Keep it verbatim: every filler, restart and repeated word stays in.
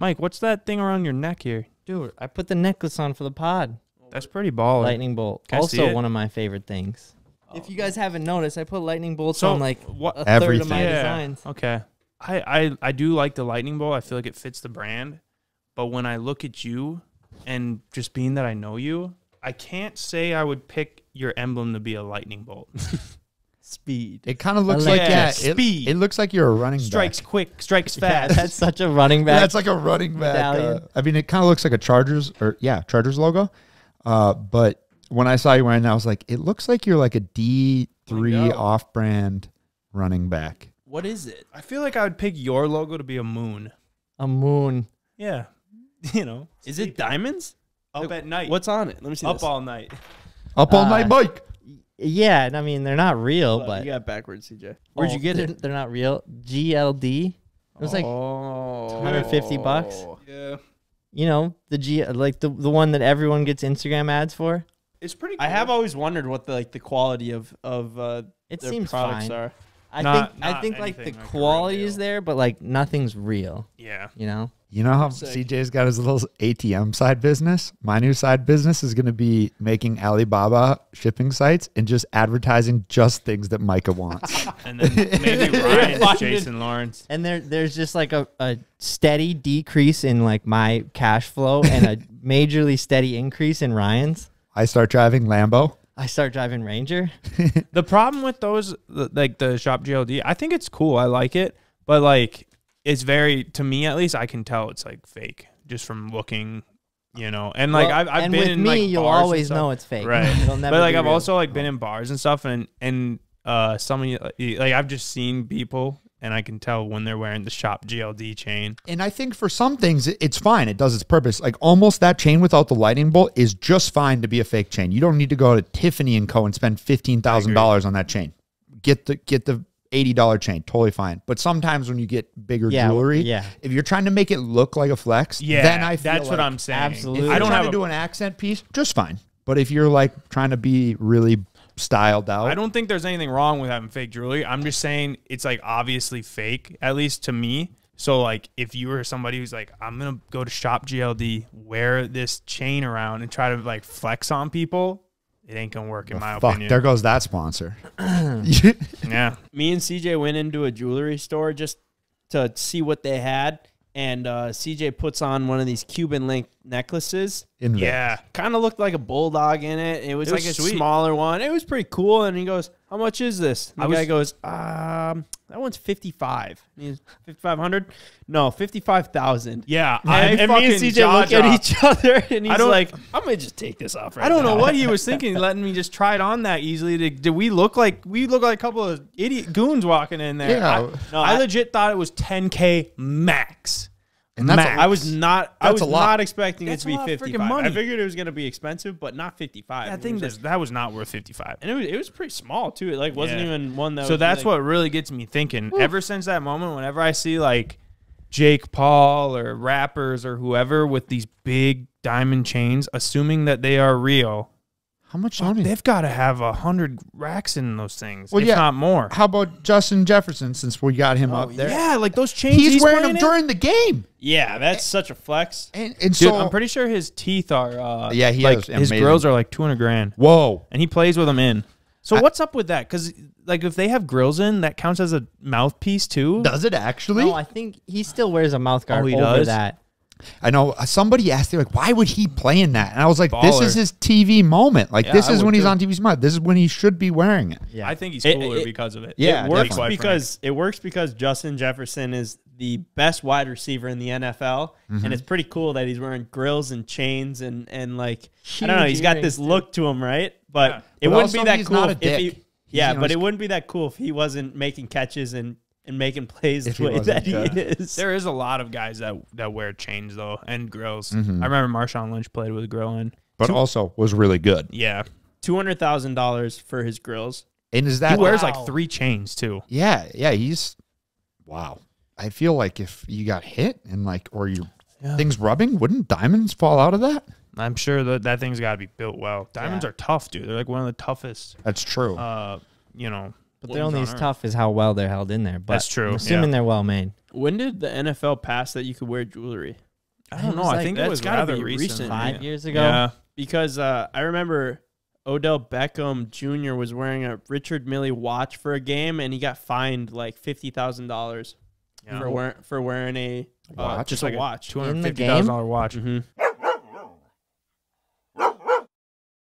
Mike, what's that thing around your neck here? Dude, I put the necklace on for the pod. That's pretty baller. Lightning bolt. Can also one of my favorite things. Oh, if you guys haven't noticed, I put lightning bolts so on like what, a third everything. of my yeah. designs. Okay. I, I, I do like the lightning bolt. I feel like it fits the brand. But when I look at you and just being that I know you, I can't say I would pick your emblem to be a lightning bolt. Speed. It kind of looks like, like yeah, it, speed. It looks like you're a running back. Strikes quick, strikes fast. Yeah, that's such a running back. That's yeah, like a running back. Uh, I mean, it kind of looks like a Chargers or yeah, Chargers logo. Uh, but when I saw you wearing that, I was like, it looks like you're like a D three off-brand running back. What is it? I feel like I would pick your logo to be a moon. A moon. Yeah. You know. Is sleeping. It diamonds? Up like, at night. What's on it? Let me see Up this. all night. Up all uh, night, Mike. Yeah, and I mean, they're not real, but... You got backwards, C J. Where'd oh, you get they're, it? They're not real. G L D. It was like oh. a hundred fifty bucks. Yeah. You know, the G, like the, the one that everyone gets Instagram ads for. It's pretty cool. I have always wondered what the, like, the quality of, of uh, it their seems products fine. are. I not, think, not I think like, the like quality is there, but, like, nothing's real. Yeah. You know? You know how Sick. C J's got his little A T M side business? My new side business is going to be making Alibaba shipping sites and just advertising just things that Micah wants. And then maybe Ryan, Jason Lawrence. And there, there's just like a, a steady decrease in like my cash flow and a majorly steady increase in Ryan's. I start driving Lambo. I start driving Ranger. The problem with those, like the Shop G L D, I think it's cool. I like it. But like... It's very, to me at least, I can tell it's like fake just from looking, you know. And like well, I've, I've and been with in me, like you'll bars always know it's fake, right? It'll never but like I've real. also like been in bars and stuff, and and uh, some of you like I've just seen people, and I can tell when they're wearing the Shop G L D chain. And I think for some things it's fine; it does its purpose. Like almost that chain without the lightning bolt is just fine to be a fake chain. You don't need to go to Tiffany and Co. and spend fifteen thousand dollars on that chain. Get the get the. eighty dollar chain, totally fine. But sometimes when you get bigger yeah, jewelry, yeah. if you're trying to make it look like a flex, yeah, then I feel that's like, what I'm saying. Absolutely, if I don't trying have to a... do an accent piece, just fine. But if you're like trying to be really styled out, I don't think there's anything wrong with having fake jewelry. I'm just saying it's like obviously fake, at least to me. So like if you were somebody who's like, I'm gonna go to Shop G L D, wear this chain around, and try to like flex on people. It ain't gonna work in oh, my fuck, opinion. There goes that sponsor. Yeah. Me and C J went into a jewelry store just to see what they had, and uh, C J puts on one of these Cuban link necklaces. In yeah, kind of looked like a bulldog in it. It was, it was like sweet. a smaller one. It was pretty cool. And he goes, "How much is this?" And the I guy was, goes, "Um, that one's fifty-five. Fifty-five hundred? No, fifty-five thousand. Yeah." I and me and C J look at each other, and he's like, "I'm gonna just take this off right now." I don't now. know what he was thinking, letting me just try it on that easily. Did, did we look like we look like a couple of idiot goons walking in there? Yeah. I, no, I, I legit thought it was ten K max. And that's a, I was not. That's I was a lot. not expecting that's it to be fifty-five. I figured it was going to be expensive, but not fifty-five. Yeah, I think was that, like, that was not worth fifty-five. And it was, it was pretty small too. It like wasn't yeah. even one that. So was that's like, what really gets me thinking. Woo. Ever since that moment, whenever I see like Jake Paul or rappers or whoever with these big diamond chains, assuming that they are real, how much? Well, they've got to have a hundred racks in those things, well, if yeah. not more. How about Justin Jefferson? Since we got him oh, up there, yeah, like those chains. He's, he's wearing them in? during the game. Yeah, that's and, such a flex. And, and Dude, so I'm pretty sure his teeth are. Uh, yeah, he like his grills are like two hundred grand. Whoa! And he plays with them in. So I, what's up with that? Because like if they have grills in, that counts as a mouthpiece too. Does it actually? No, I think he still wears a mouth guard oh, he over does? that. I know somebody asked, they're like, why would he play in that? And I was like, Baller. this is his T V moment. Like, yeah, this is when he's too. on T V's mind. This is when he should be wearing it. Yeah, I think he's cooler it, it, because of it. Yeah, it works because it works because Justin Jefferson is the best wide receiver in the N F L, mm-hmm. and it's pretty cool that he's wearing grills and chains and and like Huge I don't know, he's got this look to him, right? But yeah. it but wouldn't be that cool if he, yeah, but it wouldn't be that cool if he wasn't making catches and. And making plays the way that he is. There is a lot of guys that that wear chains though and grills. Mm-hmm. I remember Marshawn Lynch played with a grill in, but Two, also was really good. Yeah, two hundred thousand dollars for his grills. And is that he wears wow. like three chains too? Yeah, yeah. He's wow. I feel like if you got hit and like or your yeah. things rubbing, wouldn't diamonds fall out of that? I'm sure that that thing's got to be built well. Diamonds yeah. are tough, dude. They're like one of the toughest. That's true. Uh, you know. But they're only as tough as how well they're held in there. But That's true. I'm assuming yeah. they're well made. When did the N F L pass that you could wear jewelry? I don't know. Like, I think it was rather recent. recent. Five yeah. years ago. Yeah. Because uh, I remember Odell Beckham Junior was wearing a Richard Mille watch for a game, and he got fined like fifty thousand dollars yeah. for, wear for wearing a, uh, watch? Just like a watch. two hundred fifty thousand dollar watch. Mm-hmm.